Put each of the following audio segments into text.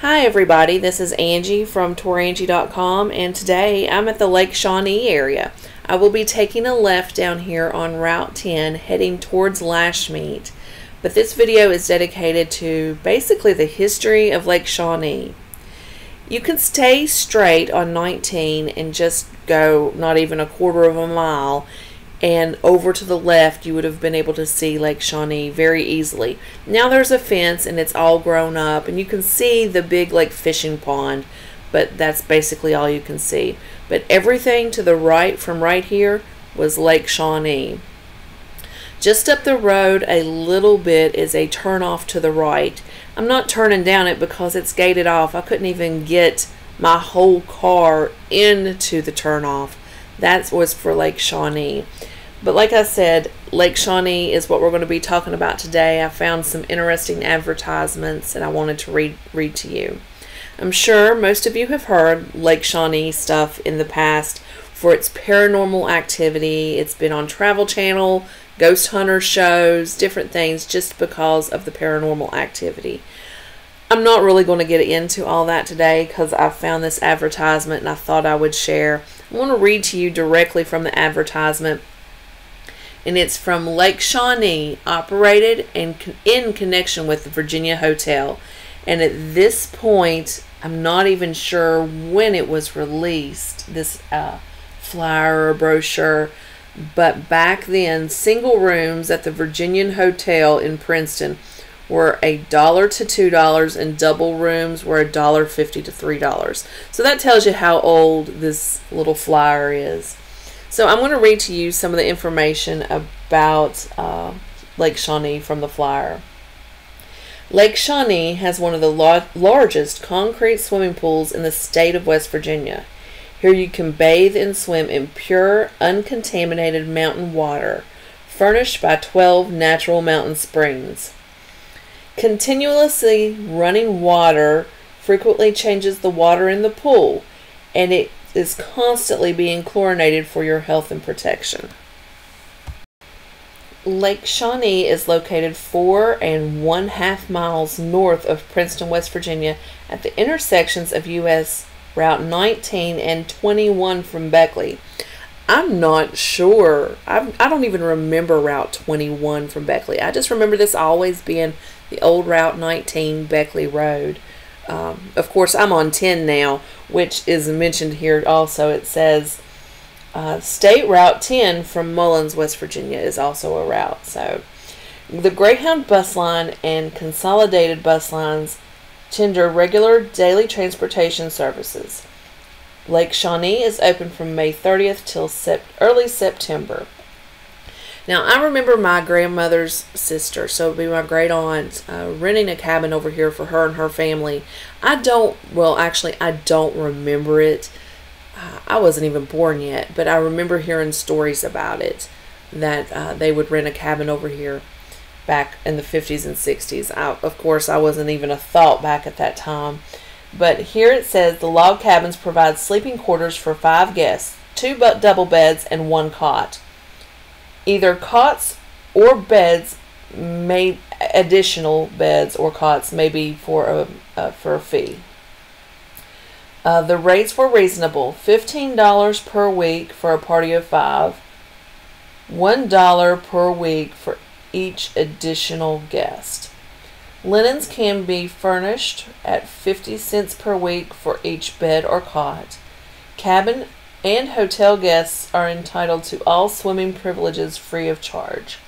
Hi everybody, this is Angie from tourangie.com, and today I'm at the Lake Shawnee area. I will be taking a left down here on Route 10 heading towards Lashmeet, but this video is dedicated to basically the history of Lake Shawnee. You can stay straight on 19 and just go not even a quarter of a mile, and over to the left you would have been able to see Lake Shawnee very easily. Now there's a fence and it's all grown up and you can see the big like fishing pond, but that's basically all you can see. But everything to the right from right here was Lake Shawnee. Just up the road a little bit is a turnoff to the right. I'm not turning down it because it's gated off. I couldn't even get my whole car into the turnoff. That was for Lake Shawnee. But like I said, Lake Shawnee is what we're going to be talking about today. I found some interesting advertisements and I wanted to read to you. I'm sure most of you have heard Lake Shawnee stuff in the past for its paranormal activity. It's been on Travel Channel, ghost hunter shows, different things just because of the paranormal activity. I'm not really going to get into all that today because I found this advertisement and I thought I would share. I want to read to you directly from the advertisement, and it's from Lake Shawnee, operated and in connection with the Virginia Hotel. And at this point, I'm not even sure when it was released, this flyer or brochure, but back then, single rooms at the Virginian Hotel in Princeton were $1 to $2, and double rooms were $1.50 to $3. So that tells you how old this little flyer is. So I'm going to read to you some of the information about Lake Shawnee from the flyer. Lake Shawnee has one of the largest concrete swimming pools in the state of West Virginia. Here you can bathe and swim in pure, uncontaminated mountain water, furnished by 12 natural mountain springs. Continuously running water frequently changes the water in the pool, and it is constantly being chlorinated for your health and protection. Lake Shawnee is located 4.5 miles north of Princeton, West Virginia, at the intersections of U.S. Route 19 and 21 from Beckley. I'm not sure. I don't even remember Route 21 from Beckley. I just remember this always being the old Route 19 Beckley Road. Of course, I'm on 10 now, which is mentioned here also. It says State Route 10 from Mullins, West Virginia is also a route. So the Greyhound bus line and Consolidated bus lines tender regular daily transportation services. Lake Shawnee is open from May 30th till early September. Now, I remember my grandmother's sister, so it would be my great aunt, renting a cabin over here for her and her family. I don't remember it. I wasn't even born yet, but I remember hearing stories about it, that they would rent a cabin over here back in the 50s and 60s. Of course, I wasn't even a thought back at that time. But here it says, the log cabins provide sleeping quarters for 5 guests, 2 double beds and 1 cot. Either cots or beds may, additional beds or cots may be for a fee. The rates were reasonable: $15 per week for a party of 5, $1 per week for each additional guest. Linens can be furnished at 50 cents per week for each bed or cot. Cabin and hotel guests are entitled to all swimming privileges free of charge.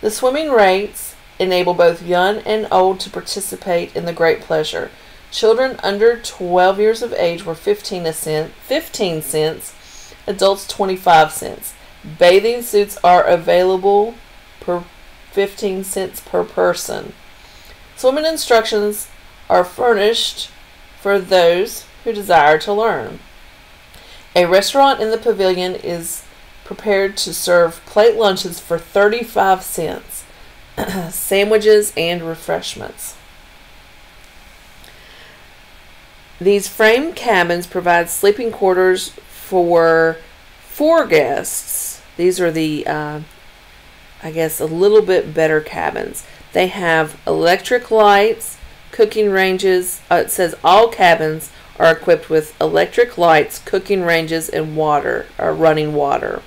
The swimming rates enable both young and old to participate in the great pleasure. Children under 12 years of age were 15 cents, adults 25 cents. Bathing suits are available per 15 cents per person. Swimming instructions are furnished for those who desire to learn. A restaurant in the pavilion is prepared to serve plate lunches for 35 cents, sandwiches and refreshments. These frame cabins provide sleeping quarters for 4 guests. These are the, I guess, a little bit better cabins. They have electric lights, cooking ranges. It says all cabins are equipped with electric lights, cooking ranges, and water, or running water.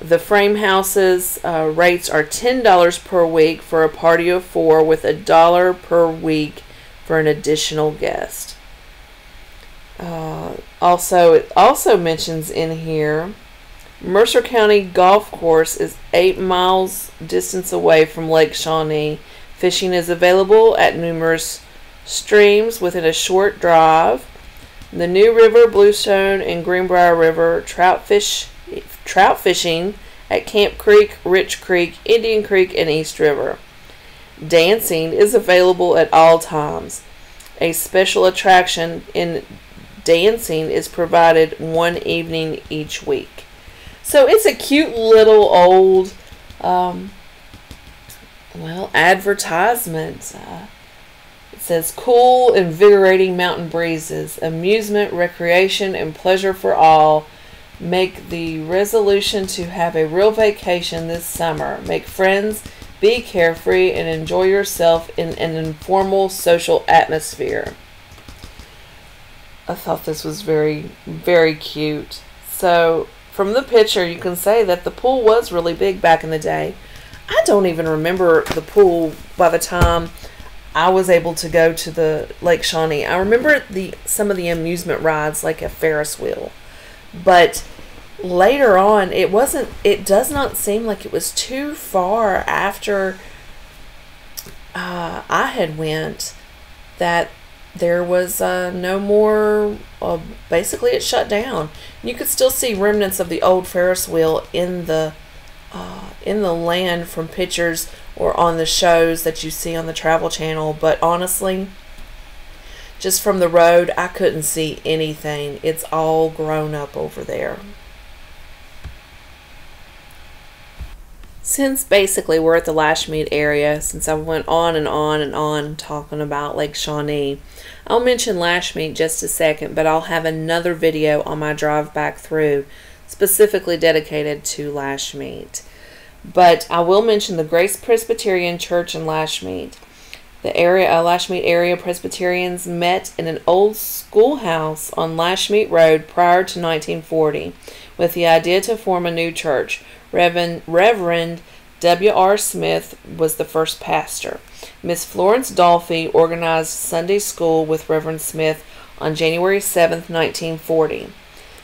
The frame houses rates are $10 per week for a party of four, with $1 per week for an additional guest. It also mentions in here, Mercer County Golf Course is 8 miles distance away from Lake Shawnee. Fishing is available at numerous streams within a short drive. The New River, Bluestone, and Greenbriar River, trout fishing at Camp Creek, Rich Creek, Indian Creek, and East River. Dancing is available at all times. A special attraction in dancing is provided one evening each week. So it's a cute little old, advertisement. It says, cool, invigorating mountain breezes, amusement, recreation, and pleasure for all. Make the resolution to have a real vacation this summer. Make friends, be carefree, and enjoy yourself in an informal social atmosphere. I thought this was very, very cute. So from the picture, you can say that the pool was really big back in the day. I don't even remember the pool by the time I was able to go to the Lake Shawnee. I remember some of the amusement rides, like a Ferris wheel. But later on, it does not seem like it was too far after I had went that there was no more, basically it shut down. You could still see remnants of the old Ferris wheel in the land from pictures or on the shows that you see on the Travel Channel, but honestly, just from the road, I couldn't see anything. It's all grown up over there. Since basically we're at the Lashmeet area, since I went on and on talking about Lake Shawnee, I'll mention Lashmeet just a second, but I'll have another video on my drive back through specifically dedicated to Lashmeet. But I will mention the Grace Presbyterian Church in Lashmeet. The Lashmeet area Presbyterians met in an old schoolhouse on Lashmeet Road prior to 1940 with the idea to form a new church. Reverend W.R. Smith was the first pastor. Miss Florence Dolphy organized Sunday school with Reverend Smith on January 7, 1940.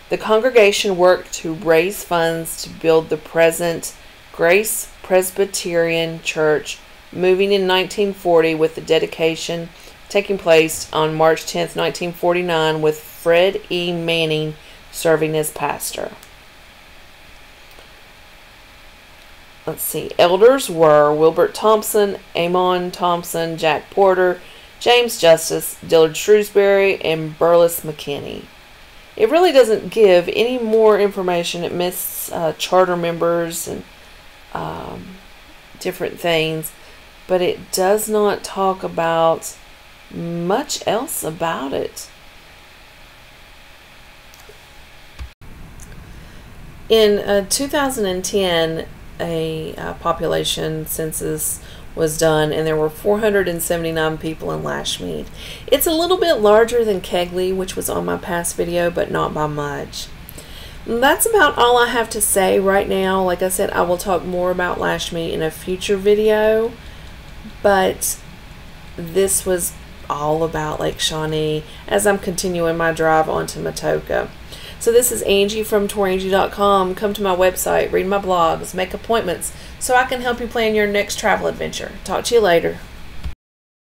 The congregation worked to raise funds to build the present Grace Presbyterian Church, moving in 1940 with the dedication taking place on March 10, 1949, with Fred E. Manning serving as pastor. Let's see. Elders were Wilbert Thompson, Amon Thompson, Jack Porter, James Justice, Dillard Shrewsbury, and Burles McKinney. It really doesn't give any more information. It lists charter members and different things, but it does not talk about much else about it. In 2010, a population census was done, and there were 479 people in Lashmeet. It's a little bit larger than Kegley, which was on my past video, but not by much. That's about all I have to say right now. Like I said, I will talk more about Lashmeet in a future video. But this was all about Lake Shawnee as I'm continuing my drive onto Matoka. So this is Angie from tourangie.com. Come to my website, read my blogs, make appointments so I can help you plan your next travel adventure. Talk to you later.